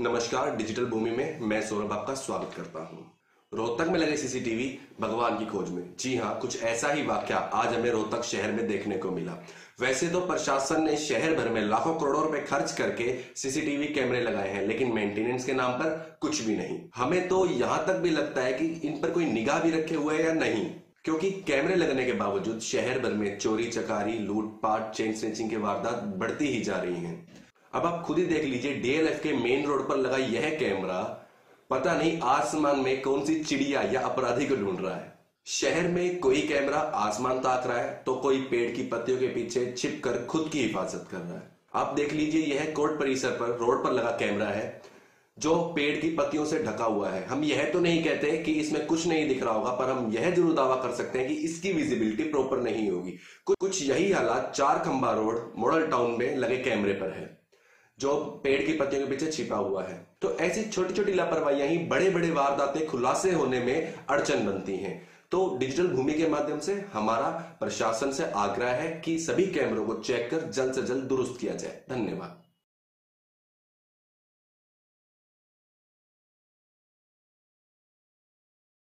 नमस्कार, डिजिटल भूमि में मैं सौरभ आपका स्वागत करता हूं। रोहतक में लगे सीसीटीवी भगवान की खोज में। जी हां, कुछ ऐसा ही वाकया आज हमें रोहतक शहर में देखने को मिला। वैसे तो प्रशासन ने शहर भर में लाखों करोड़ों रुपए खर्च करके सीसीटीवी कैमरे लगाए हैं, लेकिन मेंटेनेंस के नाम पर कुछ भी नहीं। हमें तो यहाँ तक भी लगता है कि इन पर कोई निगाह भी रखे हुए है या नहीं, क्योंकि कैमरे लगने के बावजूद शहर भर में चोरी चकारी, लूटपाट, चेन स्नेचिंग की वारदात बढ़ती ही जा रही है। अब आप खुद ही देख लीजिए, डीएलएफ के मेन रोड पर लगा यह कैमरा पता नहीं आसमान में कौन सी चिड़िया या अपराधी को ढूंढ रहा है। शहर में कोई कैमरा आसमान ताक रहा है तो कोई पेड़ की पत्तियों के पीछे छिपकर खुद की हिफाजत कर रहा है। आप देख लीजिए, यह कोर्ट परिसर पर रोड पर लगा कैमरा है जो पेड़ की पत्तियों से ढका हुआ है। हम यह तो नहीं कहते कि इसमें कुछ नहीं दिख रहा होगा, पर हम यह जरूर दावा कर सकते हैं कि इसकी विजिबिलिटी प्रॉपर नहीं होगी। कुछ यही हालात 4 खंबा रोड मॉडल टाउन में लगे कैमरे पर है जो पेड़ की पत्तियों के पीछे छिपा हुआ है। तो ऐसी छोटी छोटी लापरवाहियां ही बड़े बड़े वारदातें खुलासे होने में अड़चन बनती हैं। तो डिजिटल भूमि के माध्यम से हमारा प्रशासन से आग्रह है कि सभी कैमरों को चेक कर जल्द से जल्द दुरुस्त किया जाए। धन्यवाद।